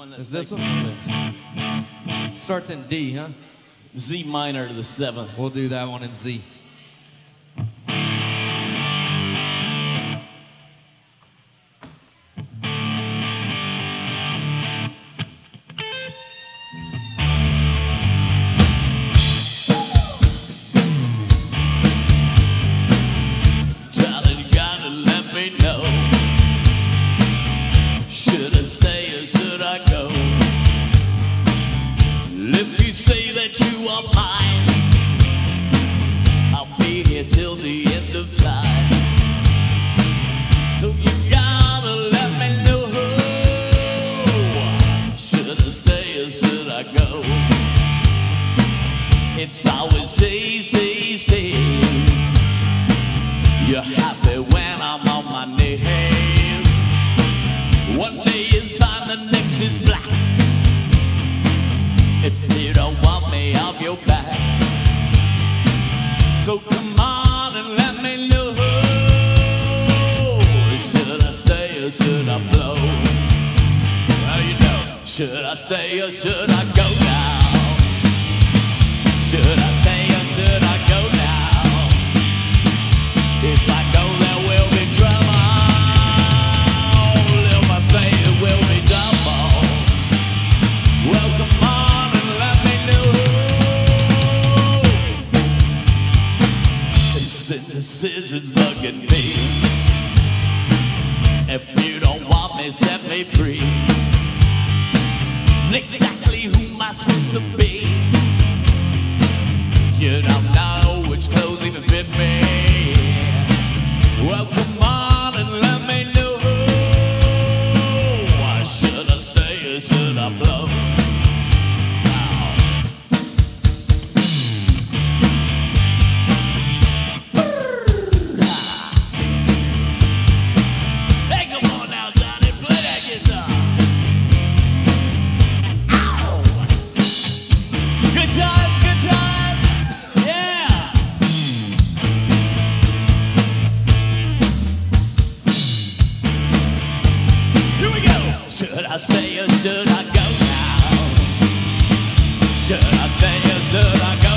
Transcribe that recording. one that's next on the list. Starts in D, huh? Z minor to the 7th. We'll do that one in Z. Should I stay or should I go?